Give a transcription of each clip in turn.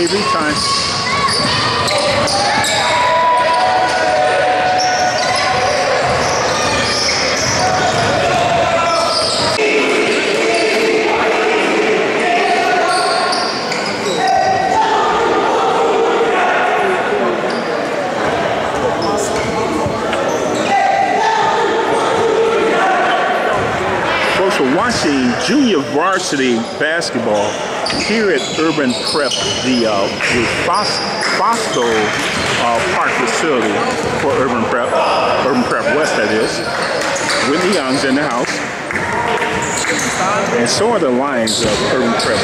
every time. Watching junior varsity basketball here at Urban Prep, the Fosco Park facility for Urban Prep West, that is. Whitney Young's in the house, and so are the Lions of Urban Prep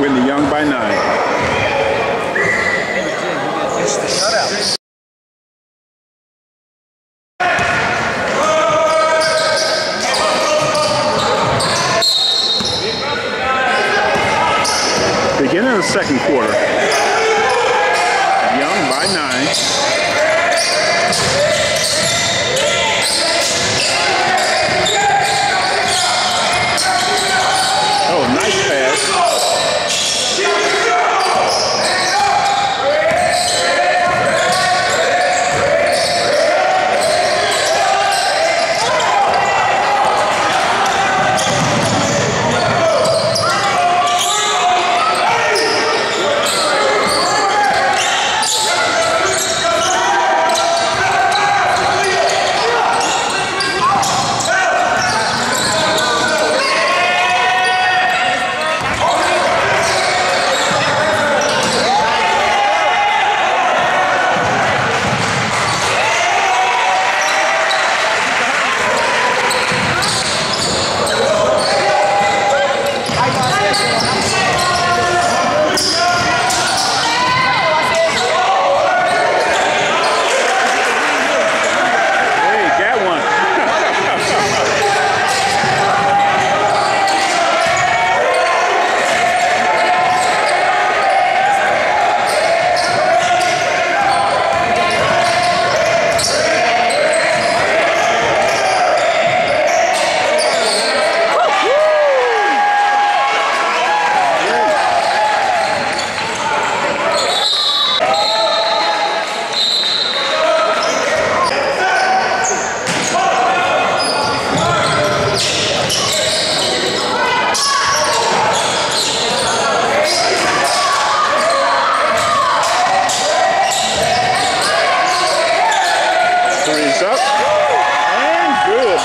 Whitney Young by 9. It's the shutout. Beginning of the second quarter. Young by 9.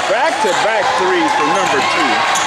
Back-to-back threes for number 2.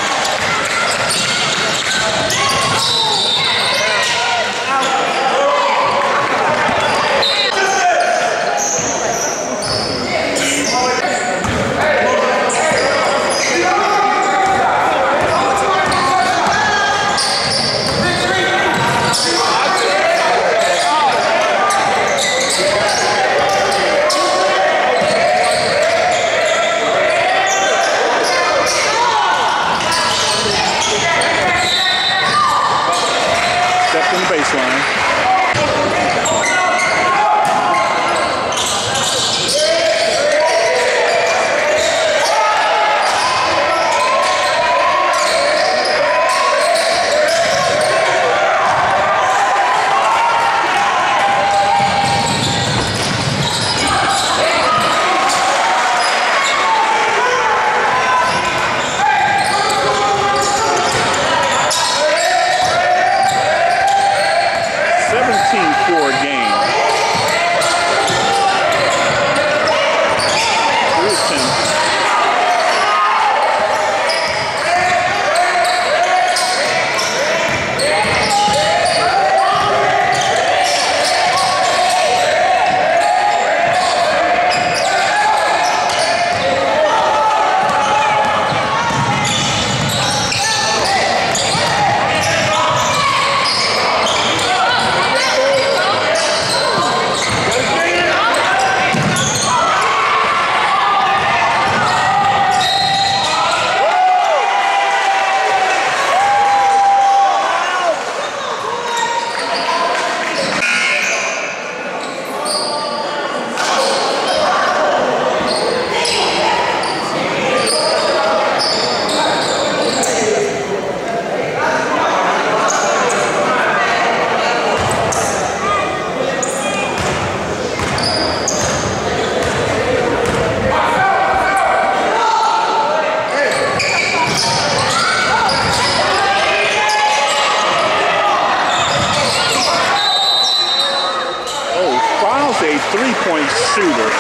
three-point shooter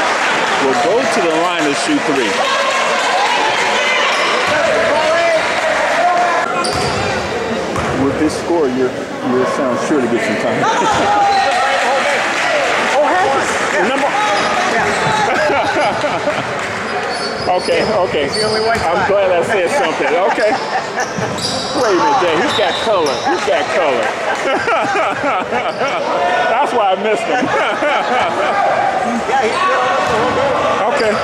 will go to the line and shoot three. With this score, you're sound sure to get some time. Okay. I'm glad I said something. Okay. Wait a minute, Jay. He's got color. That's why I missed him. Okay, good.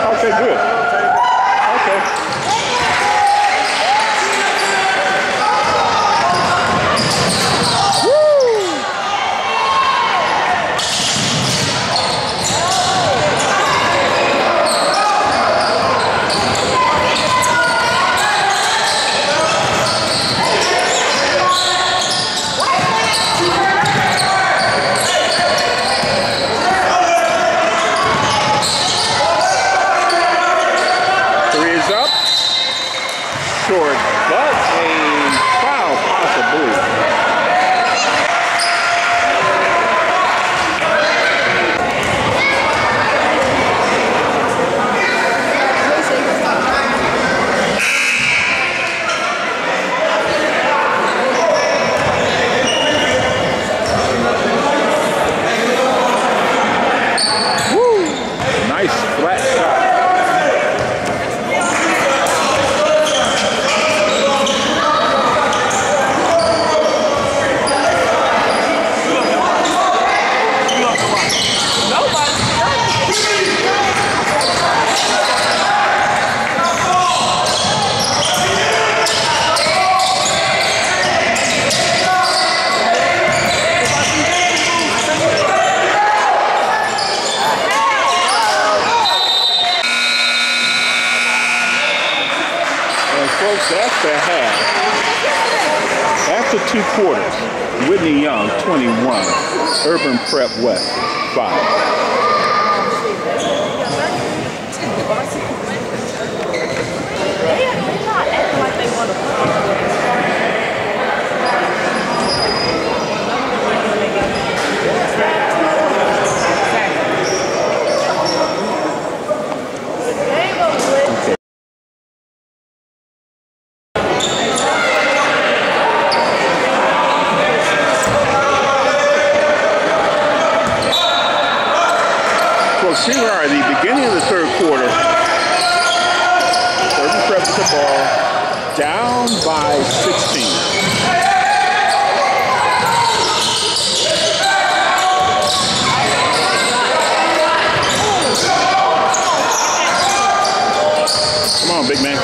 That's the half. After two quarters, Whitney Young 21, Urban Prep West 5. Okay. Here we are at the beginning of the third quarter. Urban Prep with the ball, down by 16. Come on, big man.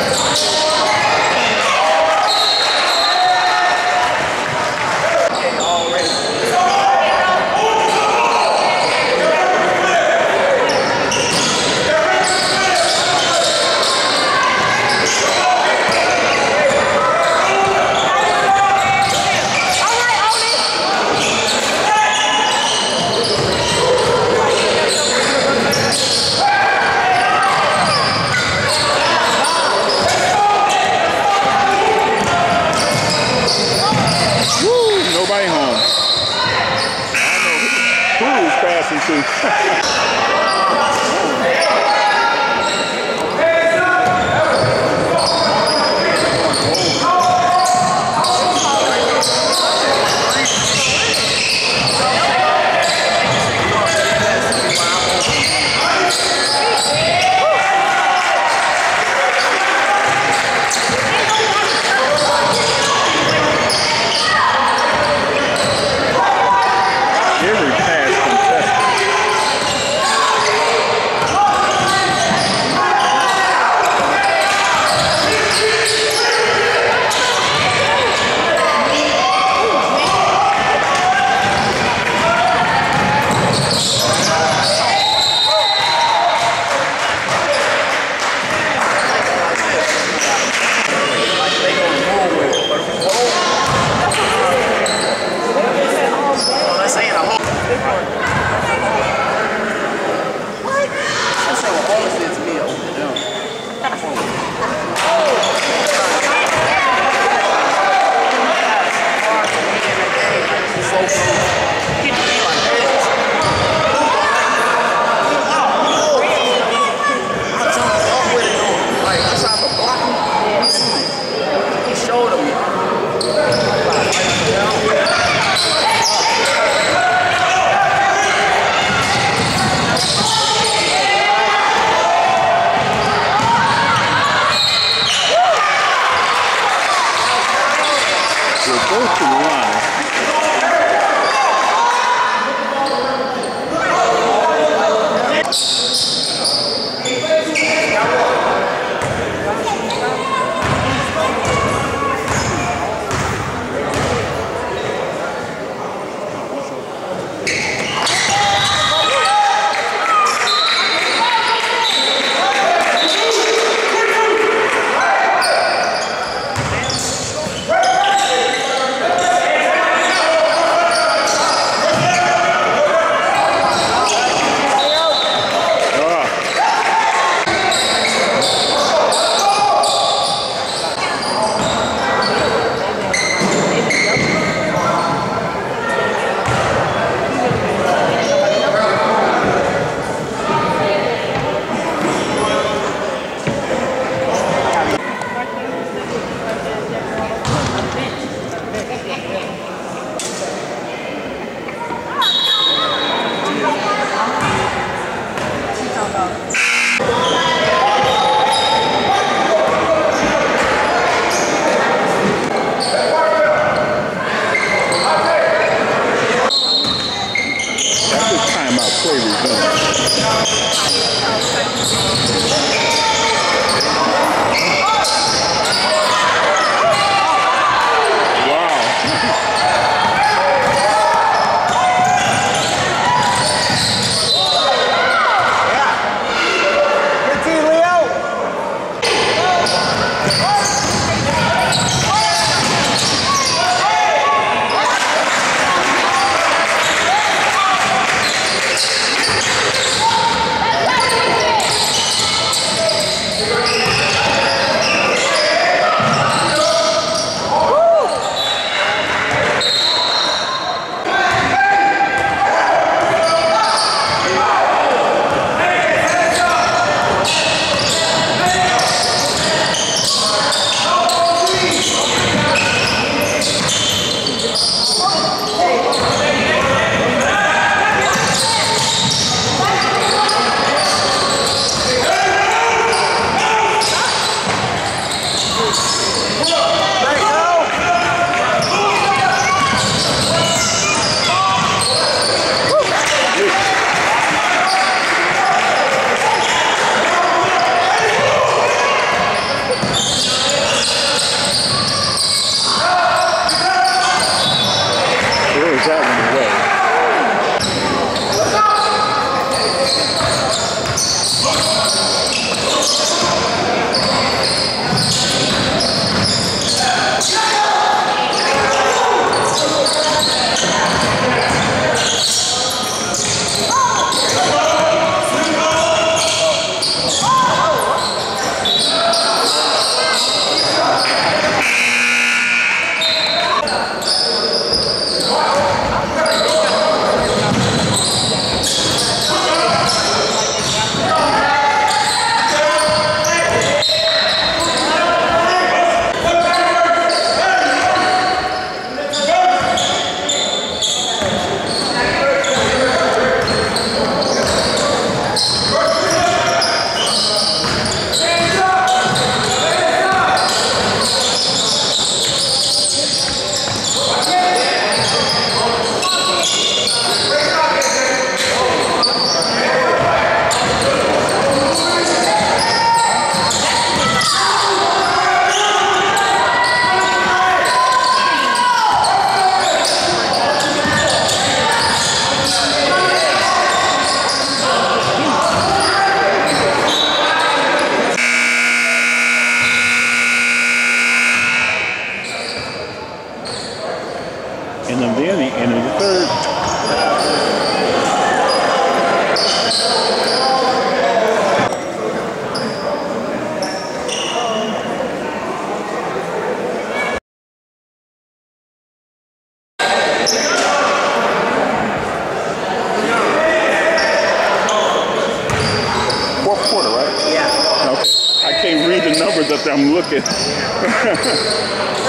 I'm looking.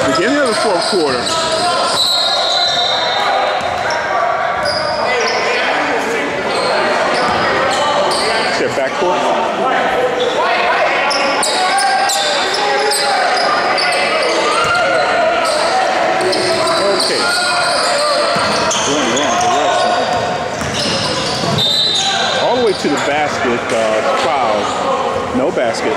Beginning of the fourth quarter. basket foul. No basket.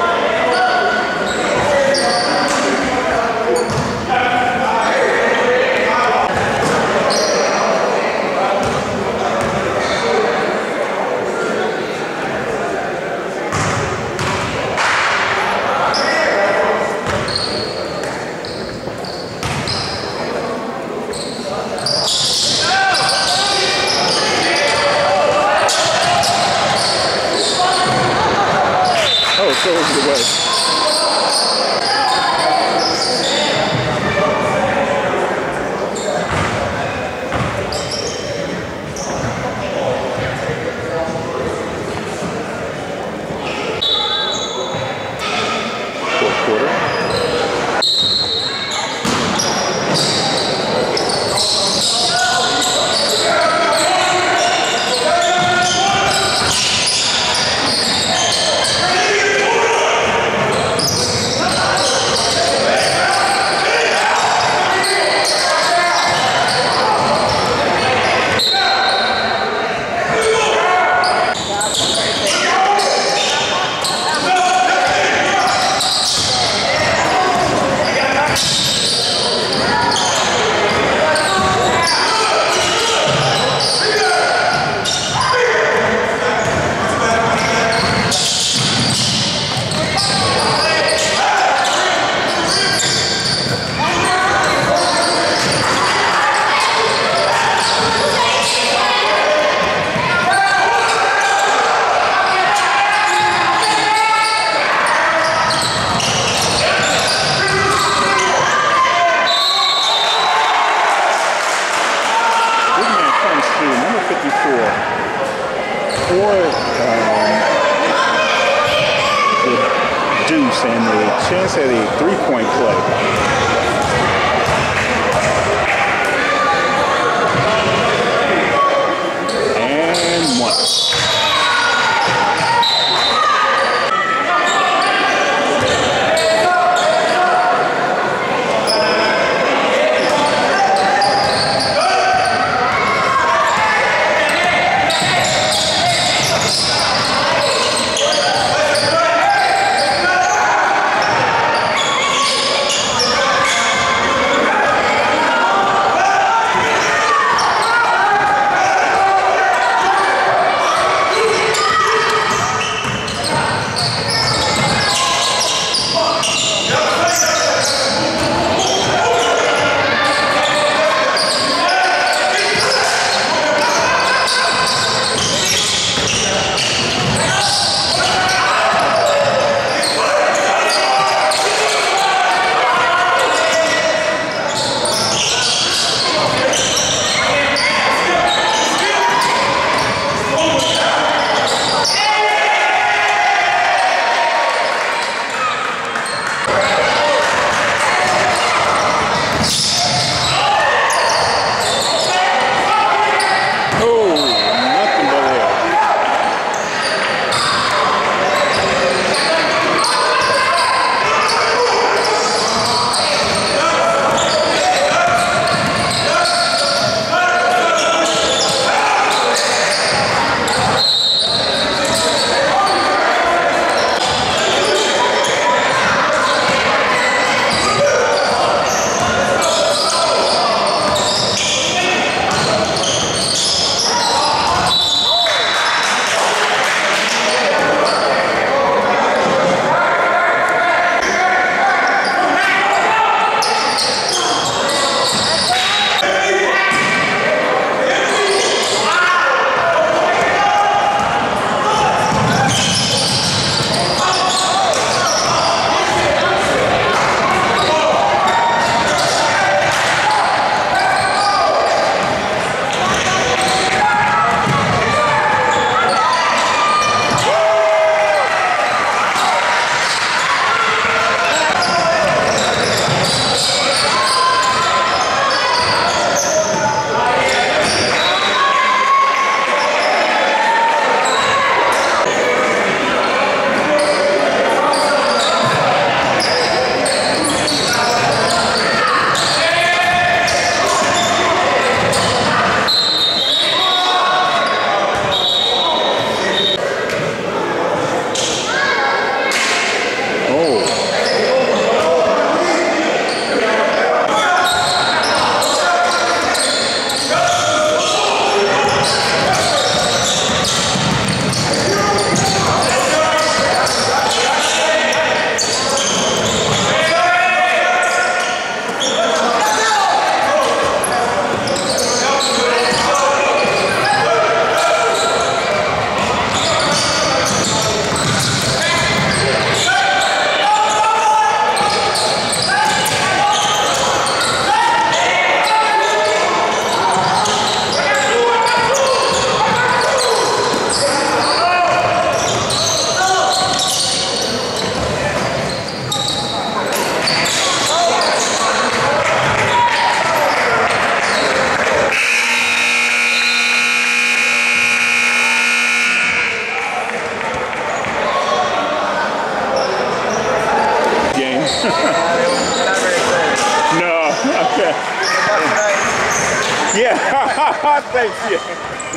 Thank you.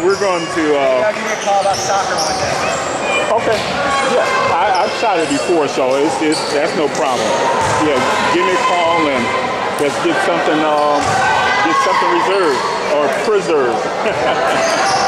We're going to. I got you a call about soccer one day. Okay. Yeah. I've shot it before, so it's that's no problem. Yeah. Give me a call and let's get something reserved or preserved.